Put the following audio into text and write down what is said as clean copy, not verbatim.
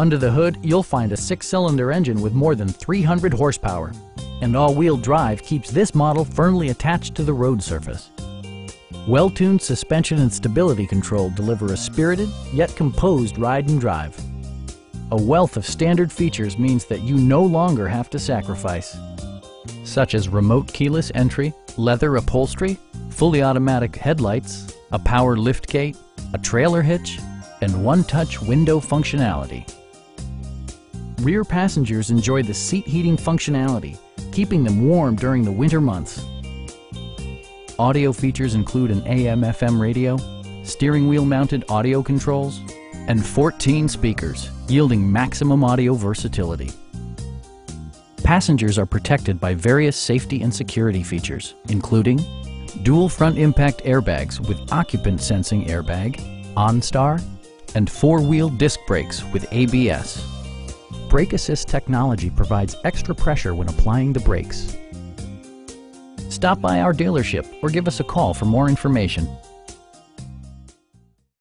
Under the hood, you'll find a 6-cylinder engine with more than 300 horsepower, and all-wheel drive keeps this model firmly attached to the road surface. Well-tuned suspension and stability control deliver a spirited yet composed ride and drive. A wealth of standard features means that you no longer have to sacrifice, such as remote keyless entry, leather upholstery, fully automatic headlights, a power liftgate, a trailer hitch, and one-touch window functionality. Rear passengers enjoy the seat heating functionality, keeping them warm during the winter months. Audio features include an AM/FM radio, steering wheel mounted audio controls, and 14 speakers, yielding maximum audio versatility. Passengers are protected by various safety and security features, including dual front impact airbags with occupant sensing airbag, OnStar, and 4-wheel disc brakes with ABS. Brake Assist technology provides extra pressure when applying the brakes. Stop by our dealership or give us a call for more information.